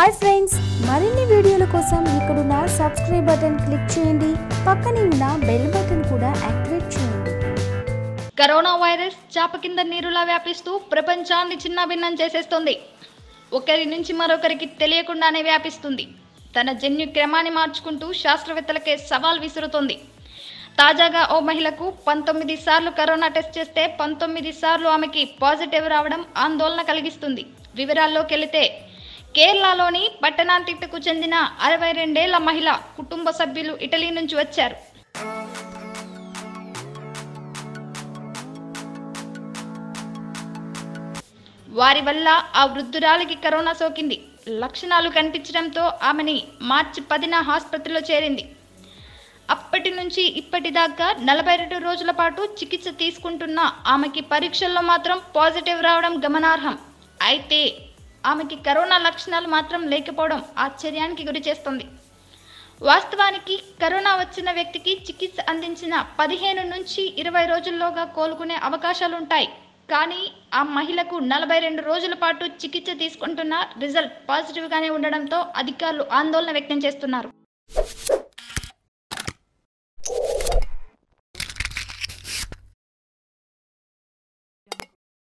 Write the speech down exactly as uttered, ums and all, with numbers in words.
Hi friends, మరిన్ని వీడియోల కోసం ఇక్కడున్న సబ్స్క్రైబ్ బటన్ క్లిక్ చేయండి. పక్కనే ఉన్న బెల్ బటన్ కూడా యాక్టివేట్ చేయండి. కరోనా వైరస్ చాప కింద నీరులా వ్యాపిస్తూ ప్రపంచాన్ని చిన్నభిన్నం చేసేస్తుంది. ఒకరి నుంచి మరొకరికి తెలియకుండానే వ్యాపిస్తుంది. తన జన్యు క్రమాన్ని మార్చుకుంటూ శాస్త్రవేత్తలకే సవాల్ విసురుతోంది. తాజాగా ఓ మహిళకు పంతొమ్మిది సార్లు కరోనా టెస్ట్ చేస్తే పంతొమ్మిది సార్లు ఆమెకి పాజిటివ్ రావడం ఆందోళన కలిగిస్తుంది. వివరాల్లోకి వెళితే కేరళలోని పట్టణాంటికు చెందిన అరవై రెండేళ్ల మహిళ కుటుంబ సభ్యులు ఇటలీ నుంచి వచ్చారు. వారి వల్ల ఆ వృద్ధురాలికి కరోనా సోకింది. లక్షణాలు కనిపించడంతో ఆమెని మార్చి పదిన ఆసుపత్రిలో చేరింది. అప్పటి నుంచి ఇప్పటిదాకా నలభై రెండు రోజుల పాటు చికిత్స తీసుకుంటున్న ఆమెకి పరీక్షల్లో మాత్రం పాజిటివ్ రావడం గమనార్హం. అయితే ఆమెకి కరోనా లక్షణాలు మాత్రం లేకపోవడం ఆశ్చర్యానికి గురి చేస్తుంది. వాస్తవానికి కరోనా వచ్చిన వ్యక్తికి చికిత్స అందించిన పదిహేను నుంచి ఇరవై రోజుల్లోగా కోలుకునే అవకాశాలుంటాయి. కానీ ఆ మహిళకు నలభై రెండు రోజుల పాటు చికిత్స తీసుకుంటున్న రిజల్ట్ పాజిటివ్గానే ఉండడంతో అధికారులు ఆందోళన వ్యక్తం చేస్తున్నారు.